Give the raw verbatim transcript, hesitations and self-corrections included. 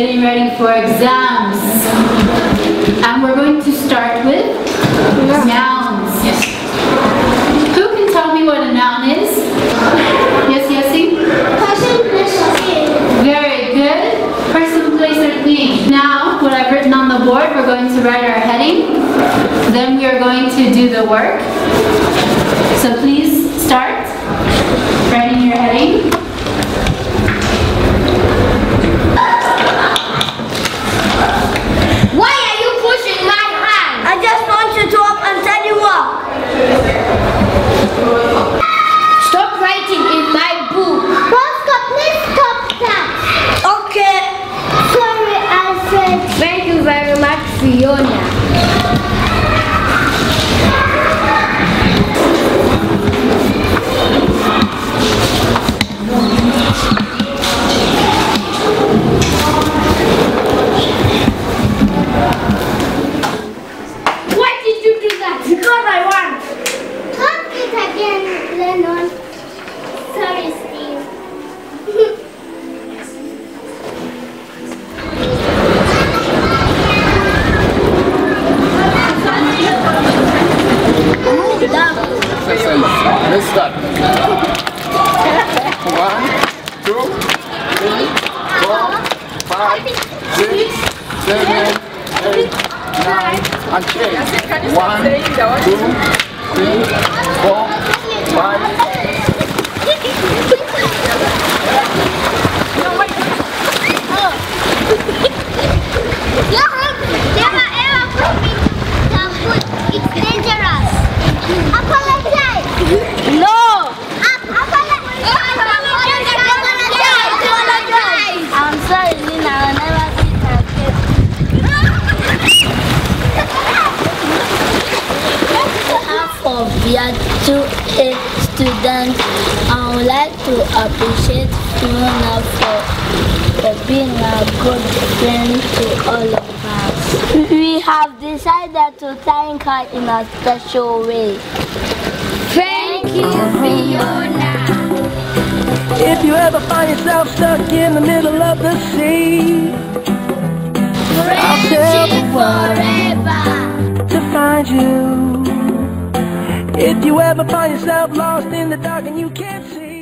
getting ready for exams. And we're going to start with nouns. Who can tell me what a noun is? Yes, Yessi? Person, place, or thing. Very good. Person, place, or thing. Now, what I've written on the board, we're going to write our heading. Then we are going to do the work. So please start writing your heading. Fiona. In a special way. Thank you, Fiona. If you ever find yourself stuck in the middle of the sea, friendship forever to find you. If you ever find yourself lost in the dark and you can't see.